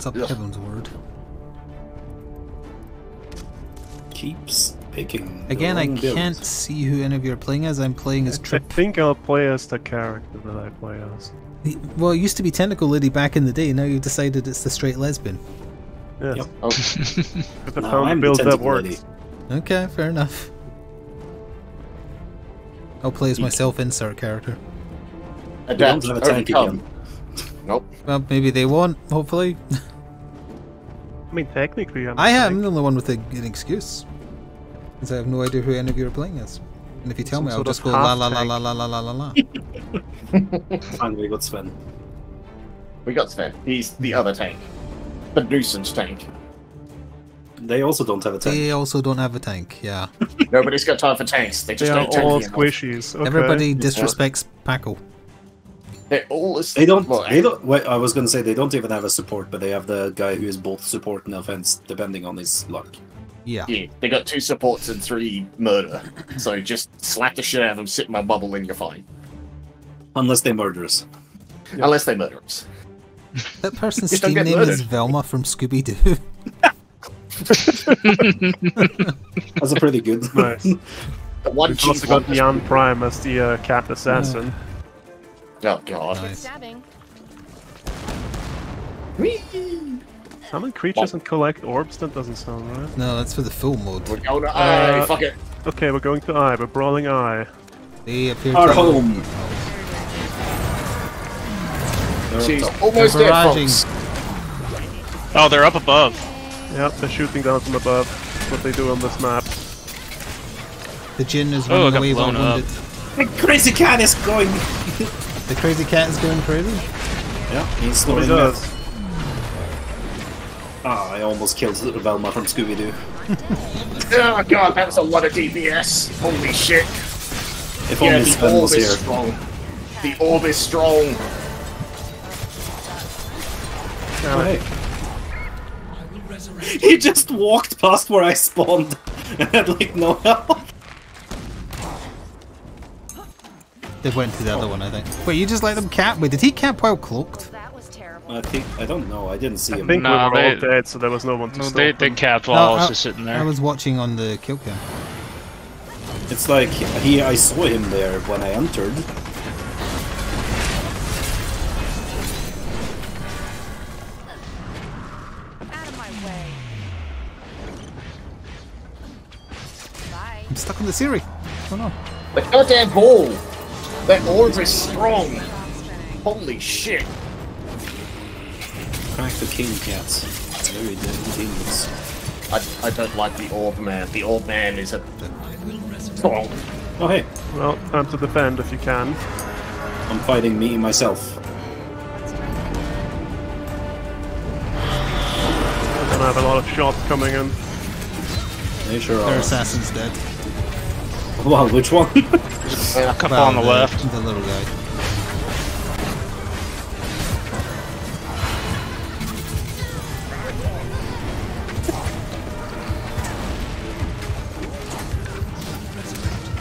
It's not Heaven's word. Keeps picking. Again, I can't see who any of you are playing as. I'm playing as Tripp. I think I'll play as the character that I play as. Well, it used to be Tentacle Lady back in the day. Now you've decided it's the straight lesbian. Yes. Yep. Oh. The phone builds up words. Okay, fair enough. I'll play as myself, insert character. I don't have a tanky gun. Nope. Well, maybe they won't, hopefully. I mean, technically, I'm the only one with an excuse. Because I have no idea who any of you are playing as. And if you tell me, I'll just go la la la la la la la la la. Finally, we got Sven. We got Sven. He's the other tank. The nuisance tank. They also don't have a tank. They also don't have a tank, yeah. Nobody's got time for tanks. They just don't tank. They're all squishies. Okay. Everybody disrespects Pakko. They're all... Wait, I was going to say, they don't even have a support, but they have the guy who is both support and offense, depending on his luck. Yeah. Yeah, they got 2 supports and 3 murder. So just slap the shit out of them, sit in my bubble, and you're fine. Unless they murder us. Yeah. Unless they murder us. That person's Steam name is Velma from Scooby-Doo. That's a pretty good. Nice. We've also got Beyond Prime as the cat assassin. Oh god. Nice. Summon creatures and collect orbs? That doesn't sound right. No, that's for the full mode. We're going to Eye, fuck it. Okay, we're going to Eye, we're brawling Eye. They appear to home. She's almost dead, folks. Oh, they're up above. Yep, they're shooting down from above. That's what they do on this map. The djinn is running away while wounded. The crazy cat is going. The crazy cat is going crazy? Yeah, he's slowly does. Ah, I almost killed Velma from Scooby-Doo. Oh god, that was a lot of DPS. Holy shit. If only Sven was here. Strong. The orb is strong. Right. He just walked past where I spawned and had like no help. They went to the other one, I think. Wait, you just let them camp? Wait, did he camp while cloaked? Well, that was terrible. I don't know, I didn't see him. I think we were all dead, so there was no one to stop them. They camped while I was just sitting there. I was watching on the kill cam. It's like, I saw him there when I entered. I'm stuck on the Siri. What's going on? The goddamn ball! That orb is strong! Holy shit! Crack the king cats. It's very dangerous. I don't like the orb man. The orb man is a... strong. Oh hey. Well, time to defend if you can. I'm fighting me myself. I'm gonna have a lot of shots coming in. They sure are. Their assassin's dead. Well, which one? A couple on the left. The little guy.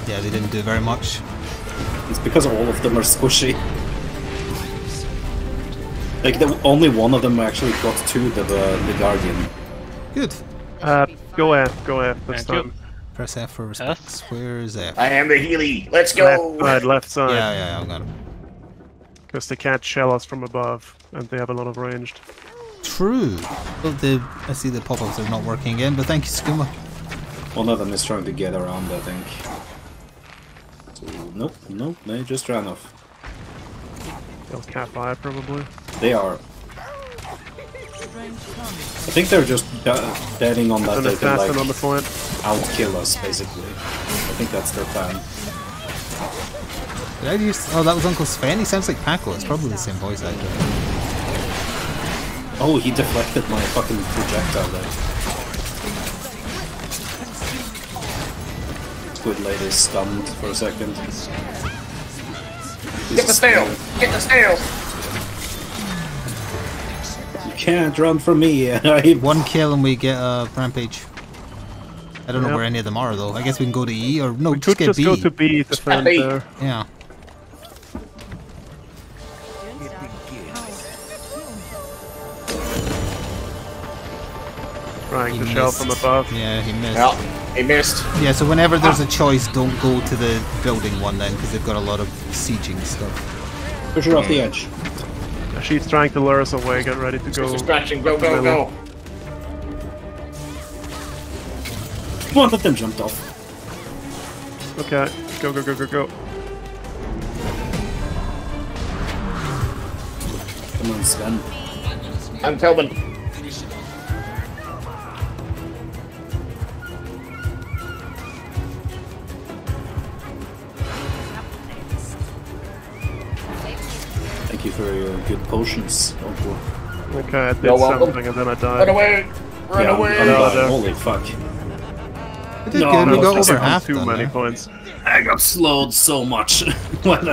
Yeah, they didn't do very much. It's because all of them are squishy. Like, only one of them actually got to the Guardian. Good. Go F this time. Press F for response. Where's F? I am the Healy! Let's go! Left side. Yeah, I've got him. Because they can't shell us from above, and they have a lot of ranged. True! Well, I see the pop-ups are not working again, but thank you, Skooma. One of them is trying to get around, I think. So, nope, they just ran off. They'll cap by, probably. They are. I think they're just betting on that they can like outkill us, basically. I think that's their plan. Did I use? Oh, that was Uncle Sven. He sounds like Pakko. It's probably the same voice actor. Oh, he deflected my fucking projectile there. Squid Lady's stunned for a second. Get the snail! Get the snail! Can't run from me. One kill and we get a rampage. I don't know where any of them are though. I guess we can go to E or no, we just get B. Go to B to find there. Yeah. Trying to shell from above. Yeah, he missed. Well, he missed. Yeah, so whenever there's a choice, don't go to the building one then, because they've got a lot of sieging stuff. Push her off the edge. She's trying to lure us away, get ready to go. Distraction, go, go, go! Come on, let them jump off. Okay, go, go, go, go, go. Come on, Sven. I'm Tobin. Thank you for your good potions. Okay, I did something and then I died. Run away! Run away! Holy fuck. I did good. We got over half too many points. I got slowed so much. Go F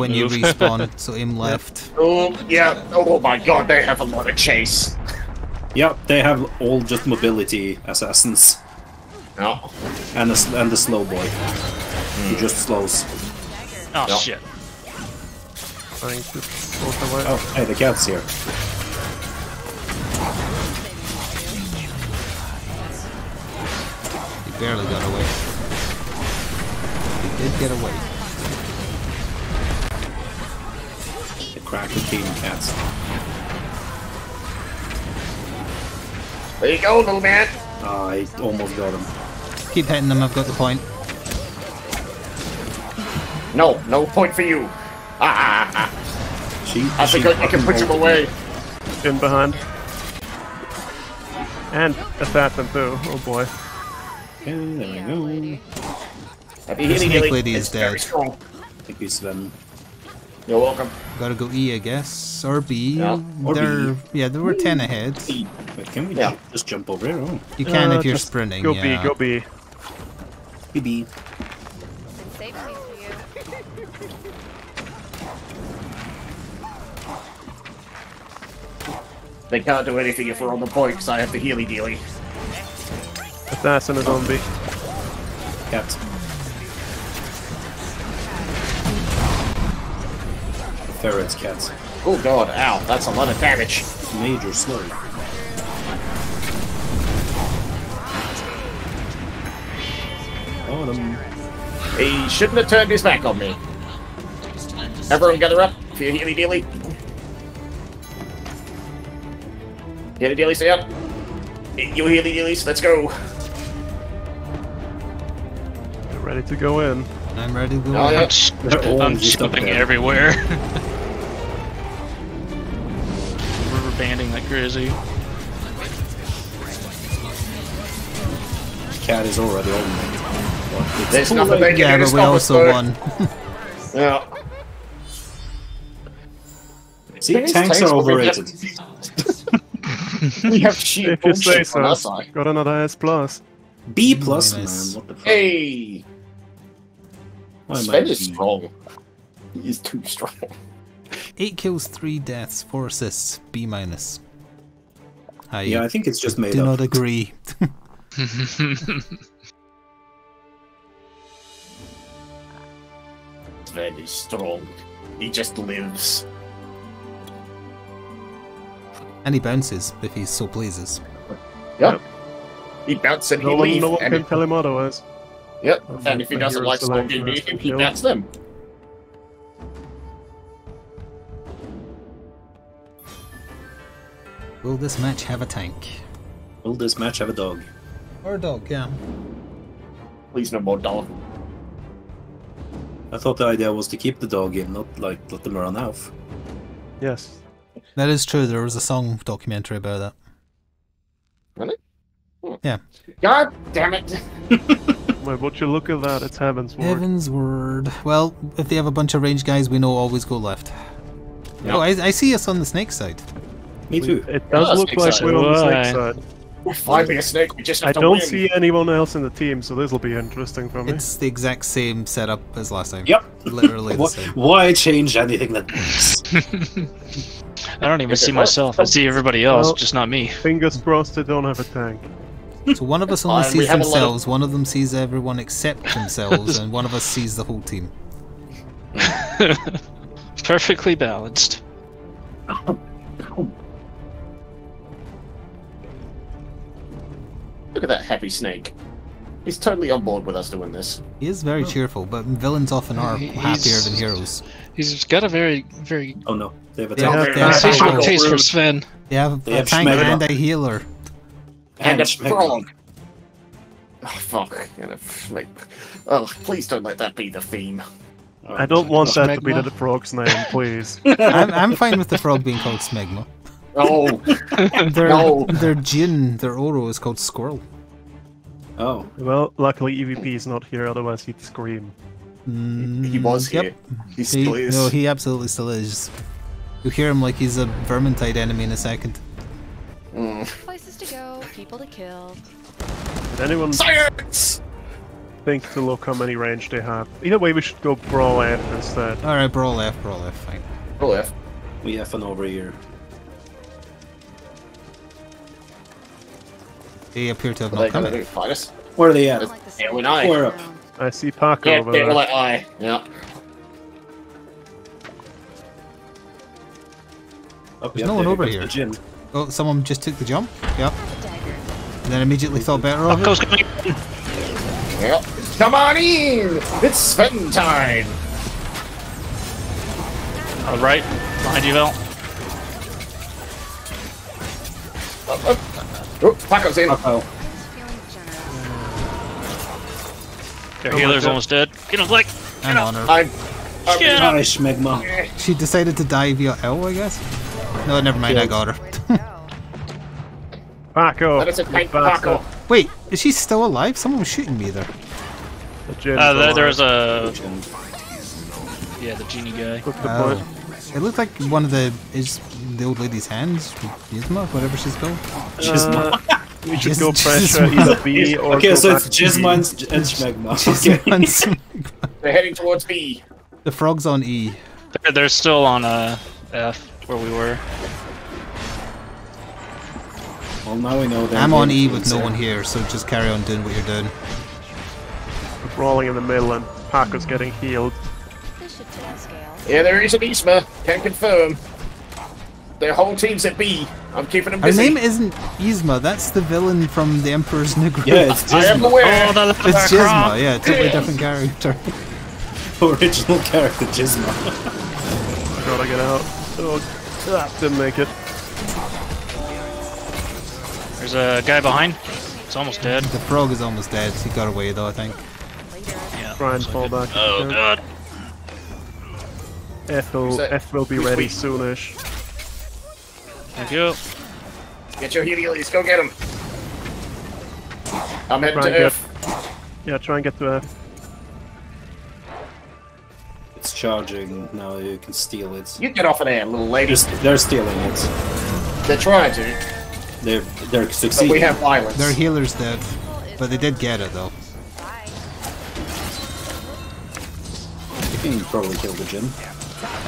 when you respawn, so aim left. Oh, yeah. Oh my god, they have a lot of chase. Yep, they have all just mobility assassins. No. And the slow boy. He just slows. Oh shit. Oh, hey, the cat's here. He barely got away. He did get away. The cracker team cats. There you go, little man. Oh, I almost got him. Keep hitting them, I've got the point. No, no point for you. I think I can push him away. In behind. And assassin too, oh boy. And there we go. This Nick lady is dead. Thank you, Sven. You're welcome. Gotta go E, I guess. Or B. Yeah, or there, B. Yeah, there were 10 ahead. But can we just jump over here? Oh. You can if you're sprinting. Go B, go B. B, B. They can't do anything if we're on the point, because I have the healy-dealy. Assassin and a zombie. Cat. Ferret's cats. Oh god, ow, that's a lot of damage. Major slow. He shouldn't have turned his back on me. Everyone gather up for your healy-dealy. Healy dealy, stay up. You healy dealies, let's go. They're ready to go in. I'm ready to go in. I'm jumping everywhere. Rubber banding like crazy. Cat is already on. There's nothing they can do. Yeah, but we also won. Yeah. See, tanks are overrated. We have cheap bullshit on our side. Got another S+. B+? Nice. Man, what the fuck? Hey! Sven is strong. He is too strong. 8 kills, 3 deaths, 4 assists, B-. Yeah, I think it's just made up. Do not agree. Sven is strong. He just lives. And he bounces if he so pleases. Yep. He bounces and he leaves. No one can tell him otherwise. Yep. And if he doesn't like smoking, he bats them. Will this match have a tank? Will this match have a dog? Or a dog, yeah. Please no more dog. I thought the idea was to keep the dog in, not like let them run off. Yes. That is true, there was a song documentary about that. Really? Oh. Yeah. God damn it! Wait, what you look at that? It's Heaven's Word. Heaven's Word. Well, if they have a bunch of range guys, we know always go left. Yep. Oh, I see us on the snake side. Me too. It does look like we're on the snake side. We're fighting a snake, we just have to win. I don't see anyone else in the team, so this will be interesting for me. It's the exact same setup as last time. Yep. Literally the same. Why change anything that moves? I don't even see myself. I see everybody else, well, just not me. Fingers crossed they don't have a tank. So one of us only sees themselves, one of them sees everyone except themselves, and one of us sees the whole team. Perfectly balanced. at that happy snake. He's totally on board with us doing this. He is very cheerful, but villains often are happier than heroes. He's got a very... Oh no, they have a sensual taste for Sven. They have a tank and a healer. And a frog. Oh, fuck. Oh, please don't let that be the theme. I don't want that Smegma to be the frog's name, please. I'm fine with the frog being called Smegma. Oh, no. Their djinn, their Oro, is called Squirrel. Oh. Well, luckily EVP is not here, otherwise he'd scream. He was here. He still is. No, he absolutely still is. You hear him like he's a Vermintide enemy in a second. Places to go, people to kill. Did anyone think to look how many range they have? Either way, we should go brawl F instead. Alright, brawl F, fine. Brawl F. We F an over here. They appear to have not come. Where are they at? Yeah, we're not. We're up. I see Pakko over there. Like I. Yeah. There's no one over here. Oh, someone just took the jump. Yep. And then immediately thought better of it. Yep. Come on in! It's Sven time! Alright, behind you, Val. Oh, Pakko's in. Their healer's almost dead. Get him, Blake! Get on her. Smegma. She decided to die via L, I guess? No, never mind, I got her. Pakko! That is a great Pakko! Wait, is she still alive? Someone was shooting me there. There's a... Yeah, the genie guy. It looked like one of the... is the old lady's hands? Yzma? Whatever she's called? Yzma. We should go pressure either B or... Okay, so it's Yzma and Smegma. They're heading towards B. The frog's on E. They're still on F, where we were. Well, now we know that I'm on E with no one here, so just carry on doing what you're doing. We're brawling in the middle, and Pakko's getting healed. Yeah, there is an Yzma. Can confirm. Their whole team's at B. I'm keeping them busy. Her name isn't Yzma. That's the villain from the Emperor's New Groove. Yeah, it's Yzma. I am aware. Oh, it's Yzma. Yeah, totally different character. Original character Yzma. I gotta get out. Oh, didn't make it. There's a guy behind. It's almost dead. The frog is almost dead. He got away though, I think. Yeah, try and fall back. Oh god. F will be ready soonish. Thank you. Get your healies. Go get him. I'm heading to F. Yeah, try and get to F. It's charging now. You can steal it. You get off of there, little lady. They're stealing it. They're trying to. They're succeeding. But we have violence. Their healer's dead, but they did get it though. You can probably kill the gym.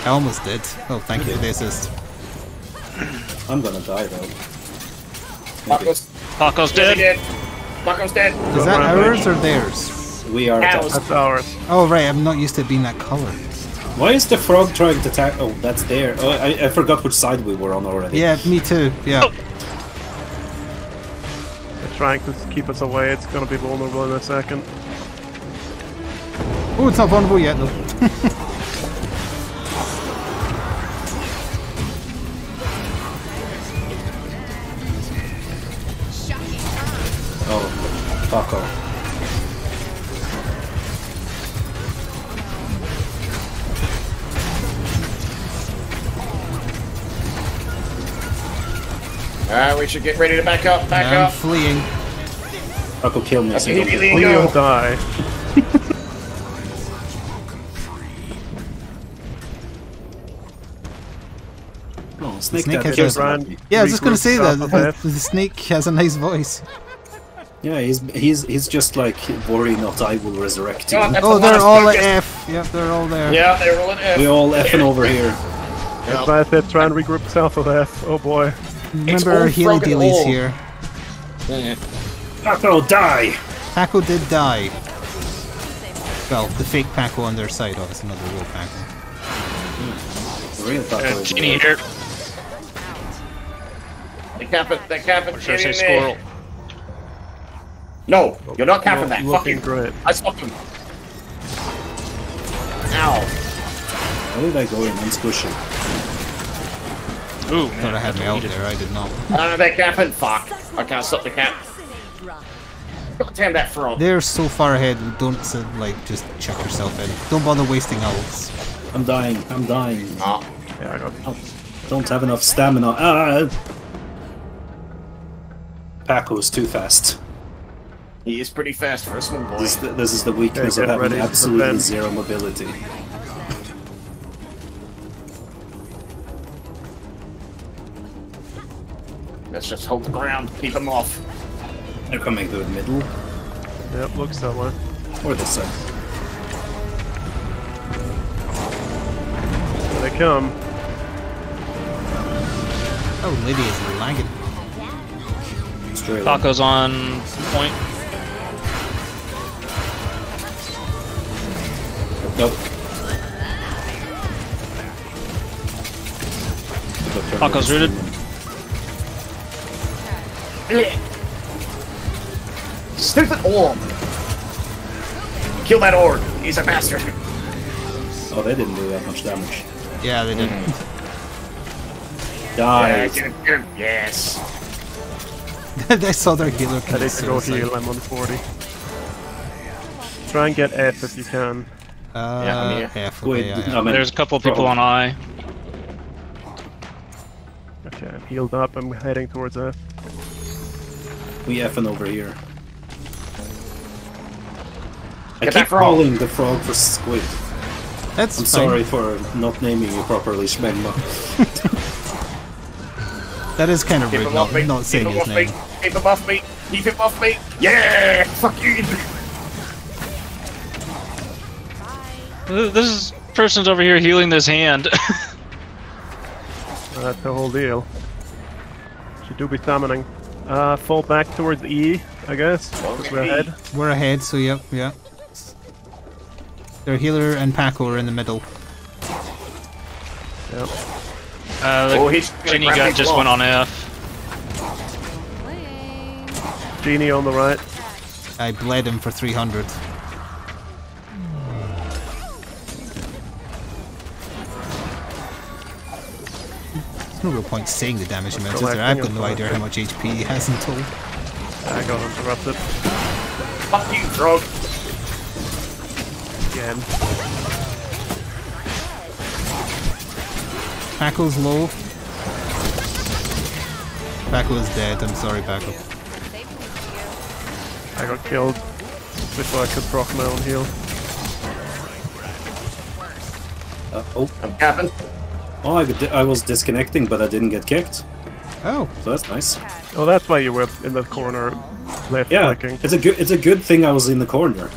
I almost did. Oh, thank you for the assist. I'm gonna die though. Pakko's dead. Pakko's dead. Is that ours or theirs? We are. That's ours. Oh right, I'm not used to being that color. Why is the frog trying to attack? Oh, that's there. Oh, I forgot which side we were on already. Yeah, me too. Yeah. Oh. Trying to keep us away, it's gonna be vulnerable in a second. Oh, it's not vulnerable yet, though. Oh, fuck off. Alright, we should get ready to back up, back up. I'm fleeing. Pakko, kill me. You'll die. Oh, snake has a... Yeah, I was just gonna say that the snake has a nice voice. Yeah, he's just like, worry not, I will resurrect you. Oh, they're all at F. Yep, they're all there. Yeah, they're all at F. We're all F'ing over here. They're trying to regroup south of F. Oh boy. Remember, heal dealies here. Yeah. Pakko, die! Pakko did die. Well, the fake Pakko on their side, oh, it's another real Pakko. The real Pakko. Genie here. They cap it, they cap it. Or should I say squirrel? No, you're not capping that. Fucking great. I stopped him. Ow. Where did I go in? I'm squishing. Ooh, man, I had me out there. I did not. No, they're capping. Fuck. I can't stop the cap. God damn that frog. They're so far ahead. Don't like just check yourself in. Don't bother wasting outs. I'm dying. I'm dying. Ah. Yeah, I got it. Oh, don't have enough stamina. Ah. Pakko's too fast. He is pretty fast for a small boy. This is the weakness of having absolutely zero mobility. Let's just hold the ground, keep them off. They're coming through the middle. Yep, looks that way. Or this side. Here they come. Oh, Lydia is lagging. Pakko's on point. Nope. Pakko's rooted. Stupid orb! Kill that orb! He's a bastard! Oh, they didn't do that much damage. Yeah, they didn't. Die! Yeah, yes! They saw their healer. I need to go heal. I'm on 40. Try and get F if you can. Yeah, I'm here. F. Wait, I mean, there's a couple of people on I. Okay, I'm healed up. I'm heading towards F. We F'ing over here. I keep calling the frog for squid. That's I'm sorry for not naming you properly, Schmegma. That is kind of rude, not saying his name. Keep him off me! Keep him off me! Yeah! Fuck you! This person's over here healing this hand. That's the whole deal. She do be summoning. Fall back towards E, I guess. Okay. We're ahead. We're ahead, so yep, yeah. Their healer and Pakko are in the middle. Yep. His Genie gun just went on Earth. Genie on the right. I bled him for 300. There's no real point saying the damage he meant, is there? I've got no idea how much HP he has in total. I got interrupted. Fuck you, frog! Again. Pakko's low. Pakko's dead, I'm sorry Pakko. I got killed before I could proc my own heal. Oh, I'm capping. Oh, I was disconnecting but I didn't get kicked. Oh. So that's nice. Oh, that's why you were in the corner left clicking. Yeah, it's a good thing I was in the corner.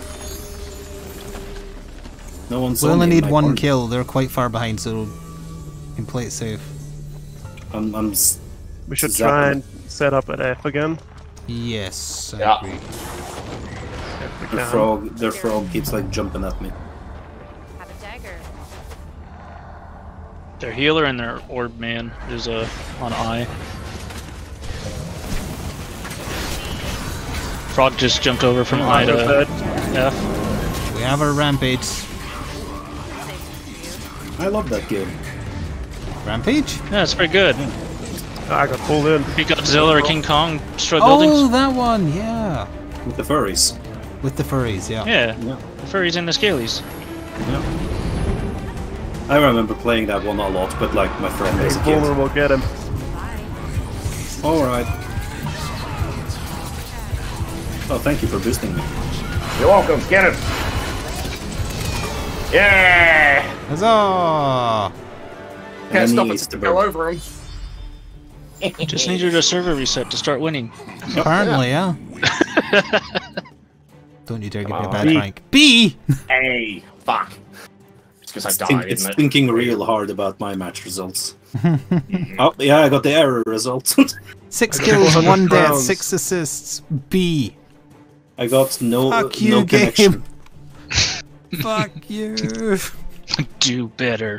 No one's We only need one kill, they're quite far behind, so play it safe. We should try and set up at F again. Yes, I agree. Their frog keeps like jumping at me. Have a dagger. Their healer and their orb man is on I. Frog just jumped over from I to F. We have our rampage. I love that game. Rampage? Yeah, it's pretty good. I got pulled in. You got Godzilla or King Kong destroyed buildings? Oh, that one, yeah. With the furries. With the furries, yeah. Yeah. The furries and the scalies. Yeah. I remember playing that one a lot, but like my friend was a kid. Puller will get him. Alright. Oh, thank you for boosting me. You're welcome, get him! Yeah! Huzzah! Can't stop it to go over him. Just needed a server reset to start winning. Apparently, yeah. Don't you dare give me a bad rank. B! Hey, fuck. It's because I died, isn't it? It's thinking real hard about my match results. Oh, yeah, I got the error result. 6 kills, 1 death, 6 assists. B. I got no, fuck you, no connection. Fuck you. Do better.